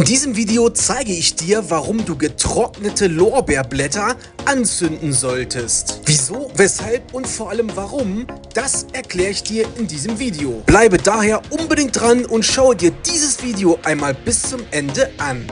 In diesem Video zeige ich dir, warum du getrocknete Lorbeerblätter anzünden solltest. Wieso, weshalb und vor allem warum, das erkläre ich dir in diesem Video. Bleibe daher unbedingt dran und schaue dir dieses Video einmal bis zum Ende an.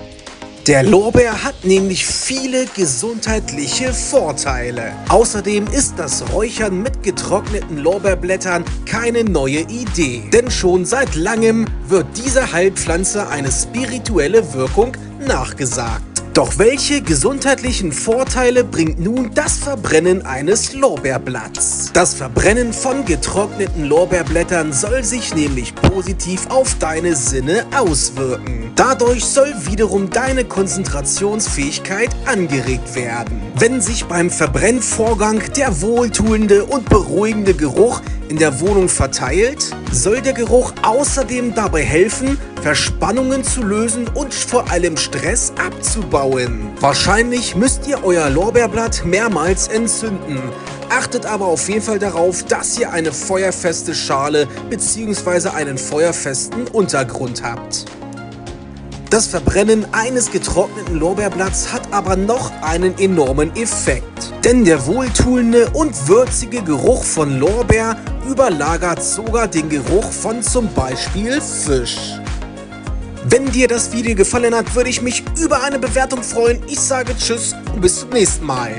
Der Lorbeer hat nämlich viele gesundheitliche Vorteile. Außerdem ist das Räuchern mit getrockneten Lorbeerblättern keine neue Idee. Denn schon seit langem wird dieser Heilpflanze eine spirituelle Wirkung nachgesagt. Doch welche gesundheitlichen Vorteile bringt nun das Verbrennen eines Lorbeerblatts? Das Verbrennen von getrockneten Lorbeerblättern soll sich nämlich positiv auf deine Sinne auswirken. Dadurch soll wiederum deine Konzentrationsfähigkeit angeregt werden. Wenn sich beim Verbrennvorgang der wohltuende und beruhigende Geruch in der Wohnung verteilt, soll der Geruch außerdem dabei helfen, Verspannungen zu lösen und vor allem Stress abzubauen. Wahrscheinlich müsst ihr euer Lorbeerblatt mehrmals entzünden. Achtet aber auf jeden Fall darauf, dass ihr eine feuerfeste Schale bzw. einen feuerfesten Untergrund habt. Das Verbrennen eines getrockneten Lorbeerblatts hat aber noch einen enormen Effekt. Denn der wohltuende und würzige Geruch von Lorbeer überlagert sogar den Geruch von zum Beispiel Fisch. Wenn dir das Video gefallen hat, würde ich mich über eine Bewertung freuen. Ich sage Tschüss und bis zum nächsten Mal.